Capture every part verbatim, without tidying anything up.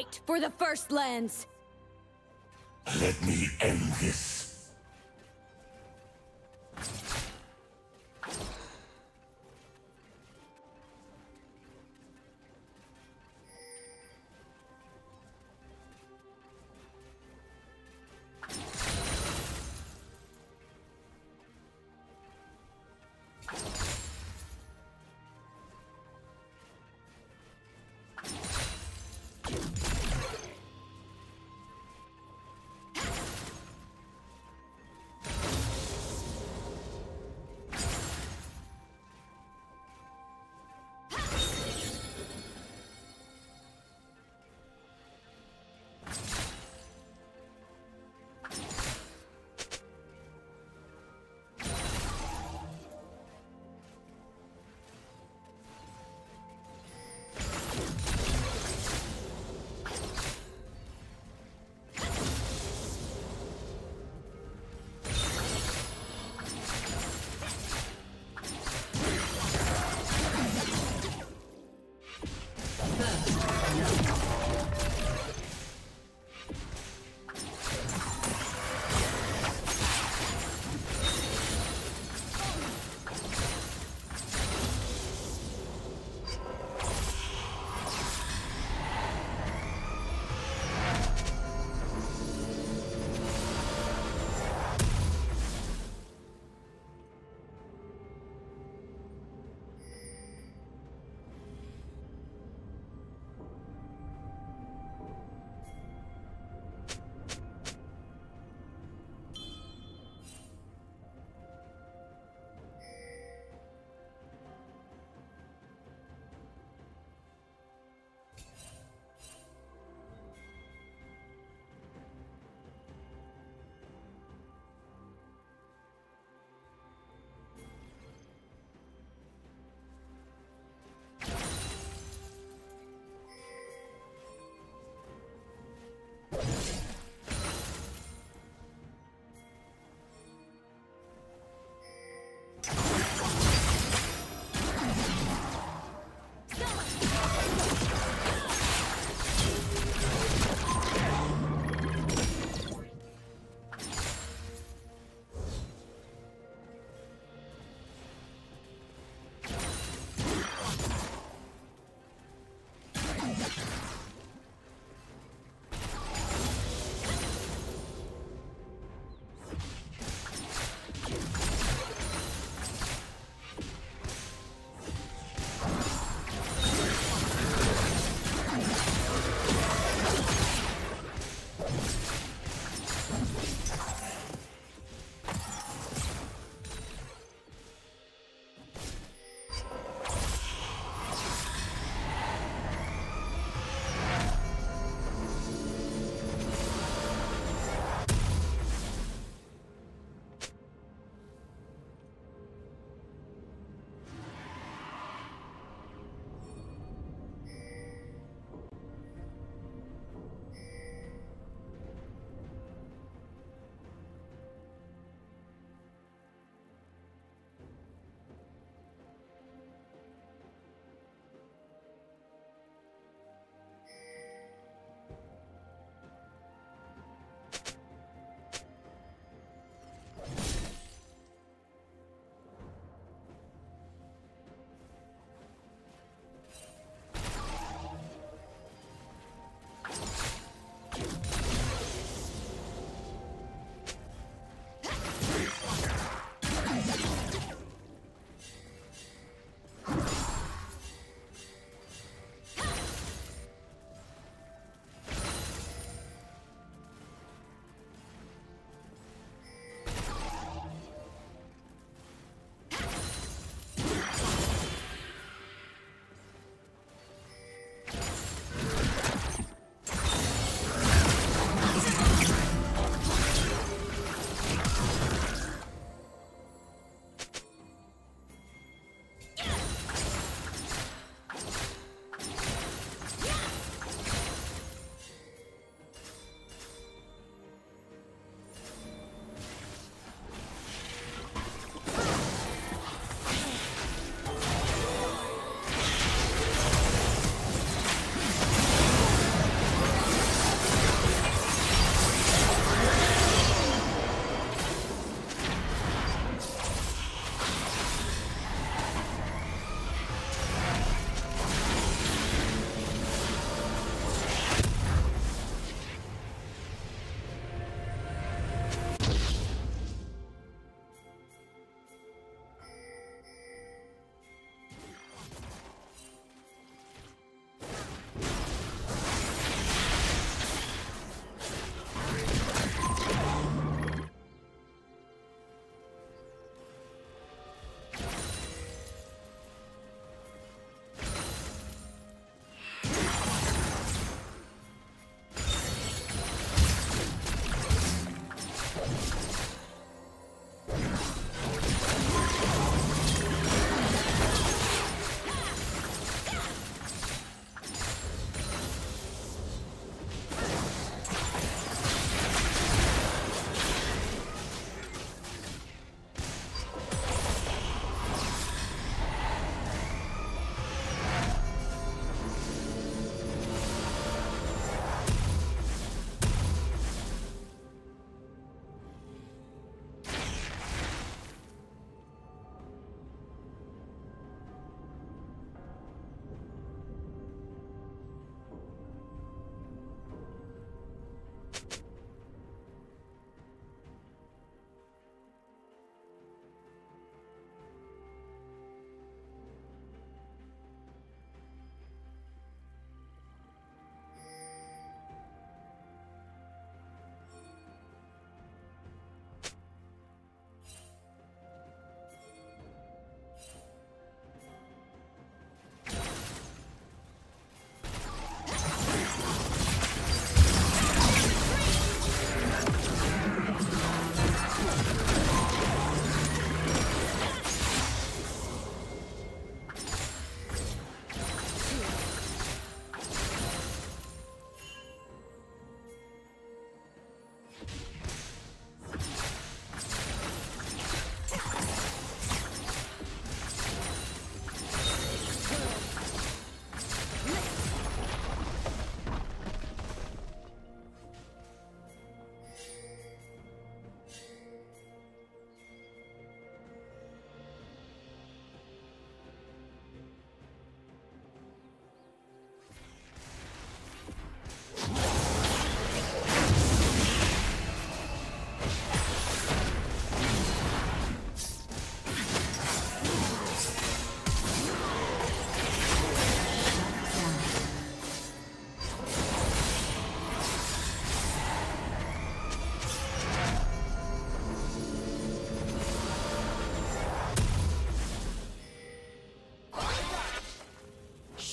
Fight for the First Lands! Let me end this.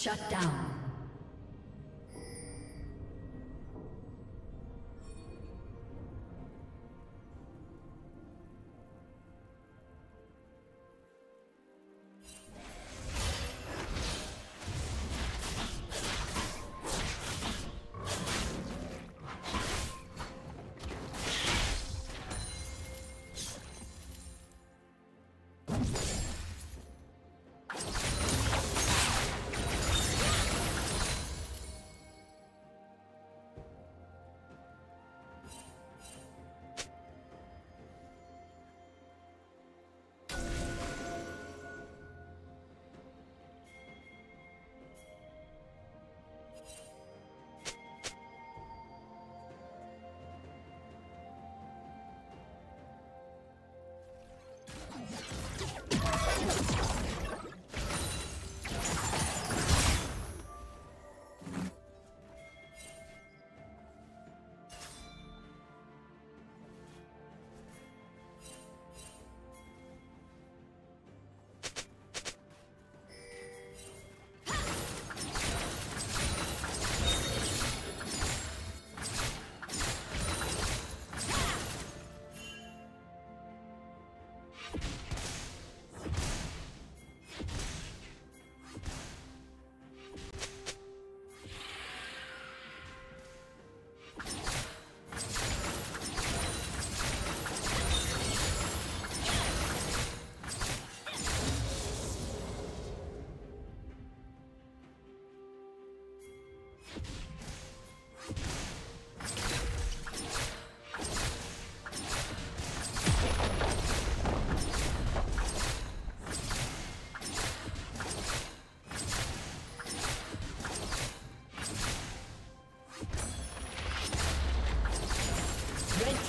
Shut down.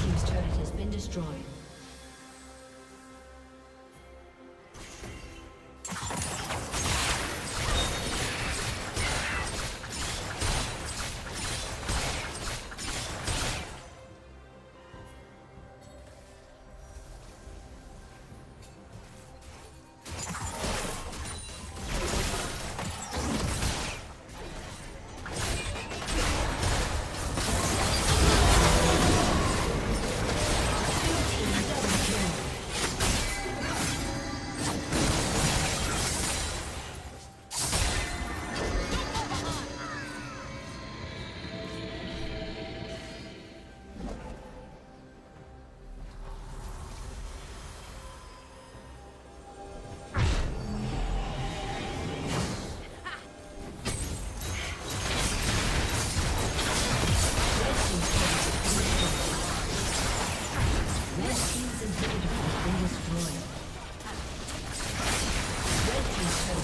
team's turret has been destroyed. Red team's inhibitor has been destroyed. Red team's